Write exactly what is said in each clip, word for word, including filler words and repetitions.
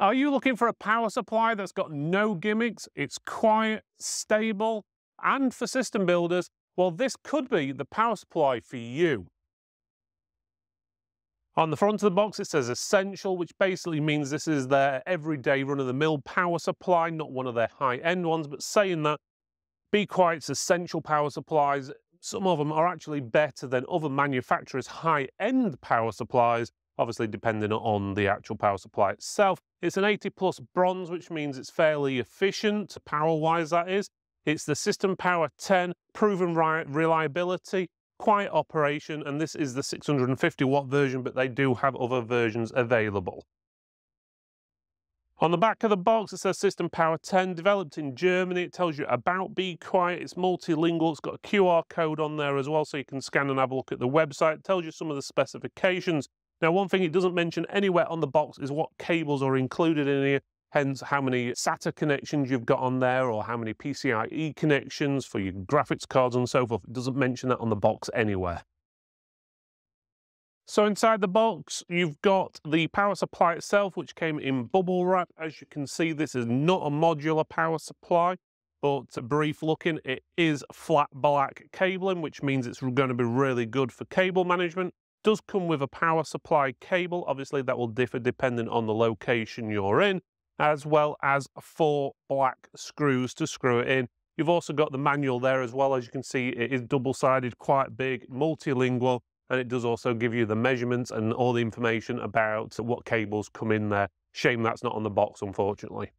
Are you looking for a power supply that's got no gimmicks, it's quiet, stable, and for system builders? Well, this could be the power supply for you. On the front of the box, it says essential, which basically means this is their everyday run-of-the-mill power supply, not one of their high-end ones. But saying that, Be Quiet's essential power supplies, some of them are actually better than other manufacturers' high-end power supplies, obviously depending on the actual power supply itself. It's an eighty plus bronze, which means it's fairly efficient, power-wise that is. It's the System Power ten, proven reliability, quiet operation, and this is the six hundred fifty watt version, but they do have other versions available. On the back of the box, it says System Power ten, developed in Germany. It tells you about Be Quiet. It's multilingual. It's got a Q R code on there as well, so you can scan and have a look at the website. It tells you some of the specifications. Now, one thing it doesn't mention anywhere on the box is what cables are included in here, hence how many SATA connections you've got on there or how many P C I E connections for your graphics cards and so forth. It doesn't mention that on the box anywhere. So inside the box, you've got the power supply itself, which came in bubble wrap. As you can see, this is not a modular power supply, but to brief looking, it is flat black cabling, which means it's going to be really good for cable management. Does come with a power supply cable. Obviously that will differ depending on the location you're in, as well as four black screws to screw it in. You've also got the manual there as well. As you can see, it is double-sided, quite big, multilingual, and it does also give you the measurements and all the information about what cables come in there. Shame that's not on the box, unfortunately.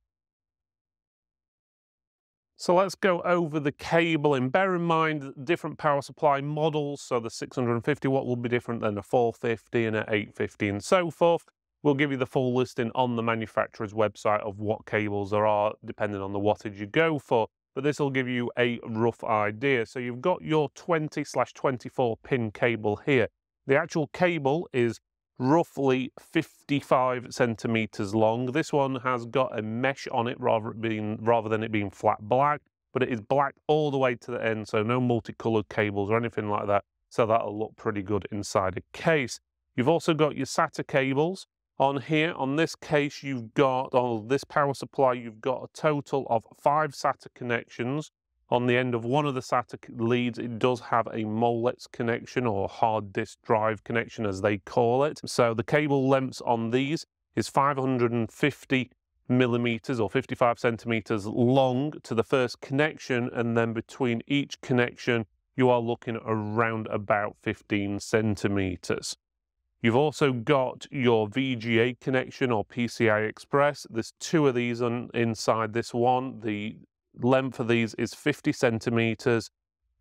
So let's go over the cabling. Bear in mind different power supply models, so the six hundred fifty watt will be different than a four fifty and an eight fifty and so forth. We'll give you the full listing on the manufacturer's website of what cables there are, depending on the wattage you go for, but this will give you a rough idea. So you've got your twenty slash twenty-four pin cable here. The actual cable is roughly fifty-five centimeters long. This one has got a mesh on it rather it being rather than it being flat black, but it is black all the way to the end, so no multicolored cables or anything like that, so that'll look pretty good inside a case. You've also got your SATA cables on here. On this case, you've got on this power supply you've got a total of five SATA connections. On the end of one of the SATA leads, it does have a MOLEX connection or hard disk drive connection, as they call it. So the cable lengths on these is five hundred fifty millimeters or fifty-five centimeters long to the first connection, and then between each connection, you are looking around about fifteen centimeters. You've also got your V G A connection or P C I Express. There's two of these on, inside this one. The length of these is fifty centimeters,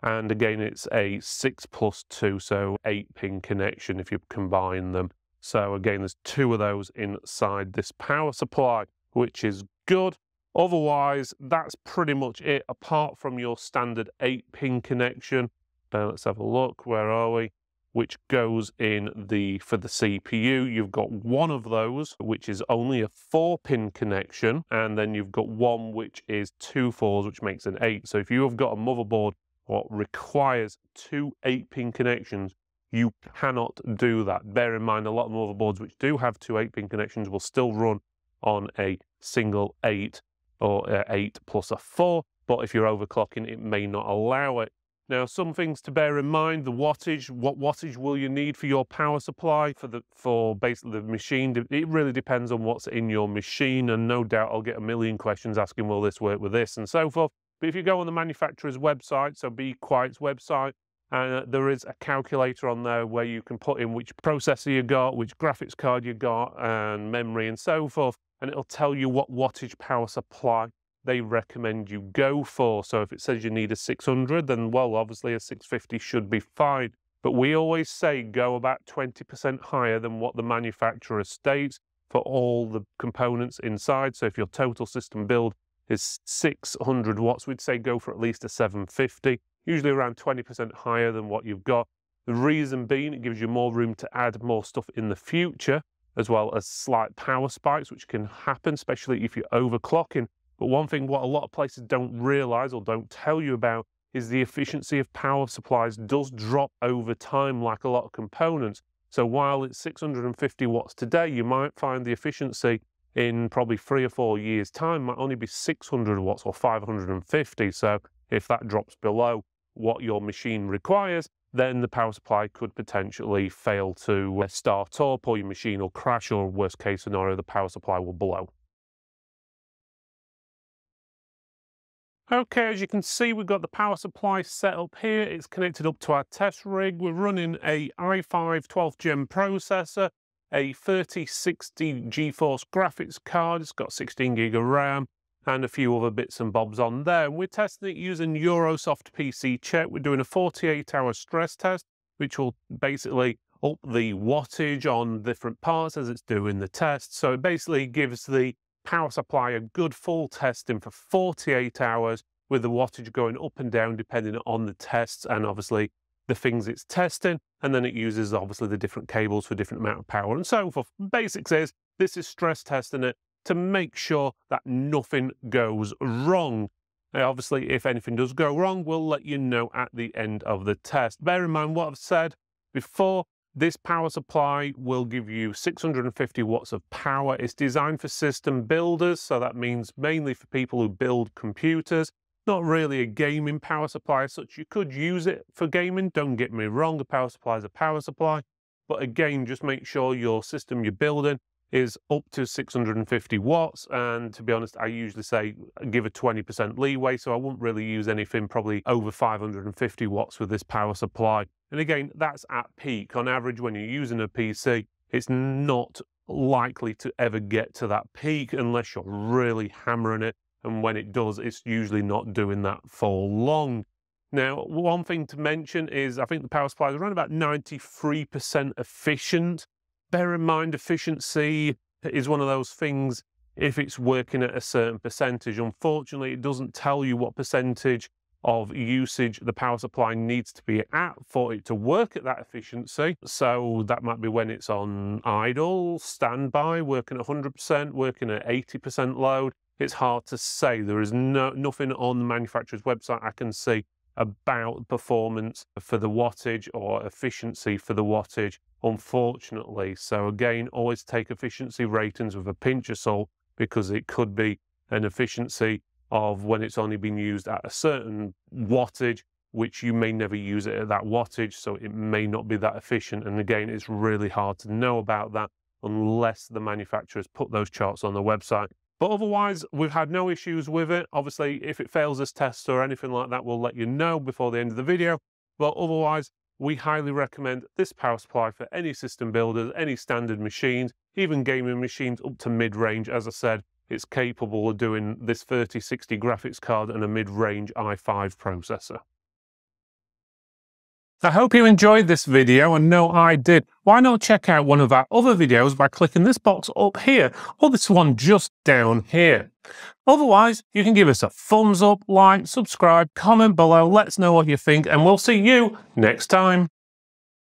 and again it's a six plus two, so eight pin connection if you combine them. So again, there's two of those inside this power supply, which is good. Otherwise, that's pretty much it, apart from your standard eight pin connection. Now let's have a look, where are we, which goes in the for the C P U. You've got one of those, which is only a four pin connection, and then you've got one which is two fours, which makes an eight. So if you have got a motherboard what requires two eight pin connections, you cannot do that. Bear in mind, a lot of motherboards which do have two eight pin connections will still run on a single eight or a eight plus a four, but if you're overclocking, it may not allow it. Now, some things to bear in mind: the wattage. What wattage will you need for your power supply for the for basically the machine? It really depends on what's in your machine, and no doubt I'll get a million questions asking, will this work with this and so forth. But if you go on the manufacturer's website, so Be Quiet's website, and uh, there is a calculator on there where you can put in which processor you got, which graphics card you got, and memory and so forth, and it'll tell you what wattage power supply they recommend you go for. So if it says you need a six hundred, then well, obviously a six fifty should be fine. But we always say go about twenty percent higher than what the manufacturer states for all the components inside. So if your total system build is six hundred watts, we'd say go for at least a seven fifty, usually around twenty percent higher than what you've got. The reason being, it gives you more room to add more stuff in the future, as well as slight power spikes, which can happen, especially if you're overclocking. But one thing what a lot of places don't realize or don't tell you about is the efficiency of power supplies does drop over time, like a lot of components. So while it's six hundred fifty watts today, you might find the efficiency in probably three or four years' time might only be six hundred watts or five hundred fifty. So if that drops below what your machine requires, then the power supply could potentially fail to start up, or your machine will crash, or worst case scenario, the power supply will blow. Okay, as you can see, we've got the power supply set up here. It's connected up to our test rig. We're running a i five twelfth gen processor, a thirty sixty GeForce graphics card. It's got sixteen gig of RAM and a few other bits and bobs on there. We're testing it using Eurosoft P C check. We're doing a forty-eight hour stress test, which will basically up the wattage on different parts as it's doing the test. So it basically gives the power supply a good full testing for forty-eight hours, with the wattage going up and down depending on the tests and obviously the things it's testing. And then it uses obviously the different cables for different amount of power and so forth. Basics is this is stress testing it to make sure that nothing goes wrong. Now, obviously, if anything does go wrong, we'll let you know at the end of the test. Bear in mind what I've said before, this power supply will give you six hundred fifty watts of power. It's designed for system builders, so that means mainly for people who build computers. Not really a gaming power supply as such. You could use it for gaming, don't get me wrong, a power supply is a power supply. But again, just make sure your system you're building is up to six hundred fifty watts. And to be honest, I usually say give a twenty percent leeway. So I wouldn't really use anything probably over five hundred fifty watts with this power supply. And again, that's at peak. On average, when you're using a P C, it's not likely to ever get to that peak unless you're really hammering it. And when it does, it's usually not doing that for long. Now, one thing to mention is I think the power supply is around about ninety-three percent efficient. Bear in mind, efficiency is one of those things, if it's working at a certain percentage, unfortunately, it doesn't tell you what percentage of usage the power supply needs to be at for it to work at that efficiency. So that might be when it's on idle, standby, working at one hundred percent, working at eighty percent load. It's hard to say. There is no, nothing on the manufacturer's website I can see about performance for the wattage or efficiency for the wattage, unfortunately. So again, always take efficiency ratings with a pinch of salt, because it could be an efficiency of when it's only been used at a certain wattage, which you may never use it at that wattage, so it may not be that efficient. And again, it's really hard to know about that unless the manufacturers put those charts on the website. But otherwise, we've had no issues with it. Obviously, if it fails this test or anything like that, we'll let you know before the end of the video. But otherwise, we highly recommend this power supply for any system builders, any standard machines, even gaming machines up to mid-range. As I said, it's capable of doing this thirty sixty graphics card and a mid-range i five processor. I hope you enjoyed this video, and no, I did. Why not check out one of our other videos by clicking this box up here, or this one just down here. Otherwise, you can give us a thumbs up, like, subscribe, comment below, let us know what you think, and we'll see you next time.